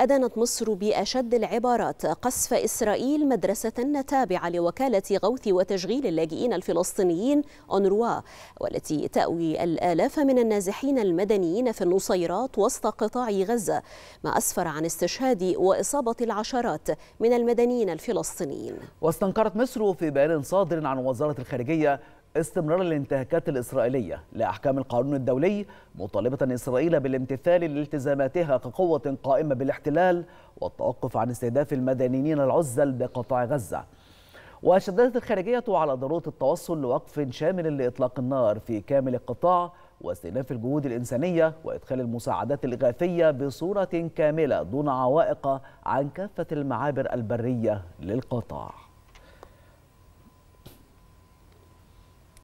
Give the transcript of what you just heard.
أدانت مصر بأشد العبارات قصف إسرائيل مدرسة تابعة لوكالة غوث وتشغيل اللاجئين الفلسطينيين أونروا، والتي تأوي الآلاف من النازحين المدنيين في النصيرات وسط قطاع غزة، ما أسفر عن استشهاد وإصابة العشرات من المدنيين الفلسطينيين. واستنكرت مصر في بيان صادر عن وزارة الخارجية استمرار الانتهاكات الإسرائيلية لأحكام القانون الدولي، مطالبة إسرائيل بالامتثال لالتزاماتها كقوة قائمة بالاحتلال والتوقف عن استهداف المدنيين العزل بقطاع غزة. وشددت الخارجية على ضرورة التوصل لوقف شامل لإطلاق النار في كامل القطاع واستئناف الجهود الإنسانية وإدخال المساعدات الإغاثية بصورة كاملة دون عوائق عن كافة المعابر البرية للقطاع.